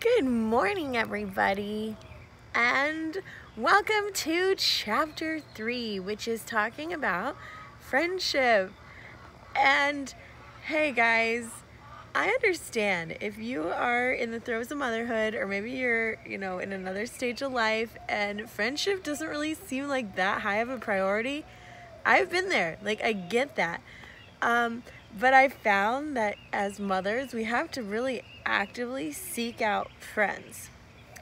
Good morning, everybody, and welcome to chapter 3, which is talking about friendship. And hey guys, I understand if you are in the throes of motherhood, or maybe you're, in another stage of life and friendship doesn't really seem like that high of a priority. I've been there. Like, I get that. But I found that as mothers, we have to really actively seek out friends.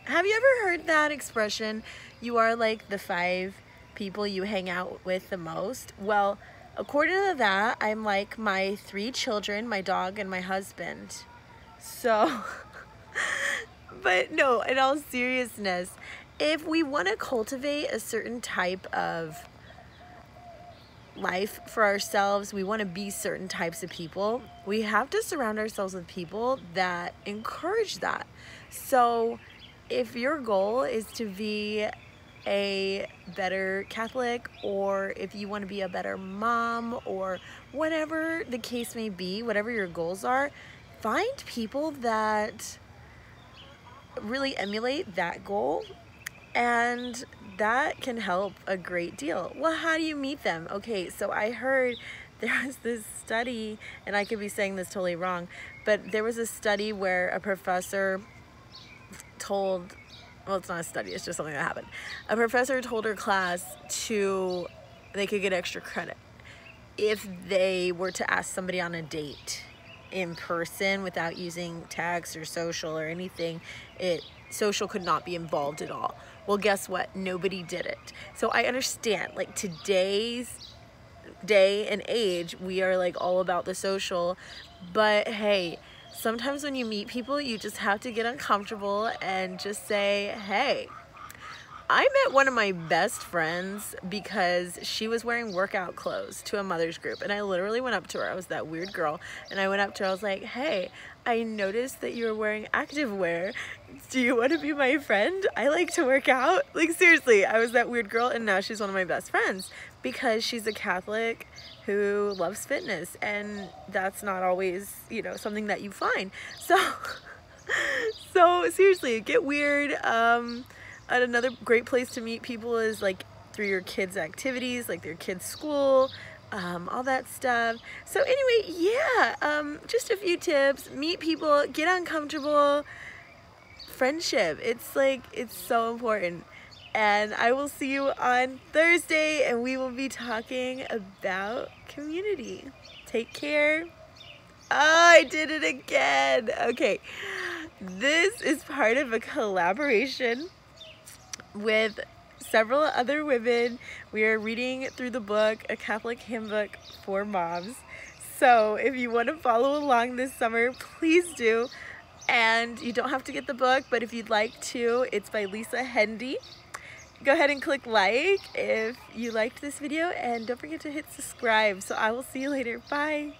Have you ever heard that expression, you are like the 5 people you hang out with the most? Well, according to that, I'm like my 3 children, my dog, and my husband. So, but no, in all seriousness, if we want to cultivate a certain type of life for ourselves, we want to be certain types of people, we have to surround ourselves with people that encourage that. So if your goal is to be a better Catholic, or if you want to be a better mom, or whatever the case may be, whatever your goals are, find people that really emulate that goal, and that can help a great deal. Well, how do you meet them? Okay, so I heard there was this study, and I could be saying this totally wrong, but there was a study where a professor told, well, it's not a study, it's just something that happened. A professor told her class they could get extra credit if they were to ask somebody on a date in person without using text or social or anything. Social could not be involved at all. Well, guess what? Nobody did it. So I understand, like, today's day and age, we are like all about the social, but hey, sometimes when you meet people, you just have to get uncomfortable and just say, hey, I met one of my best friends because she was wearing workout clothes to a mother's group, and I literally went up to her. I was that weird girl, and I went up to her. I was like, hey, I noticed that you were wearing activewear. Do you want to be my friend? I like to work out. Like, seriously, I was that weird girl, and now she's one of my best friends because she's a Catholic who loves fitness, and that's not always, something that you find. So seriously, get weird. Another great place to meet people is like through your kids' activities, like their kids' school, all that stuff. So anyway, yeah, just a few tips. Meet people, get uncomfortable. Friendship, it's so important. And I will see you on Thursday, and we will be talking about community. Take care. Oh, I did it again. Okay, this is part of a collaboration with several other women. We are reading through the book, A Catholic Handbook for Moms. So if you want to follow along this summer, please do. And you don't have to get the book, but if you'd like to, it's by Lisa Hendy. Go ahead and click like if you liked this video, and don't forget to hit subscribe. So I will see you later. Bye.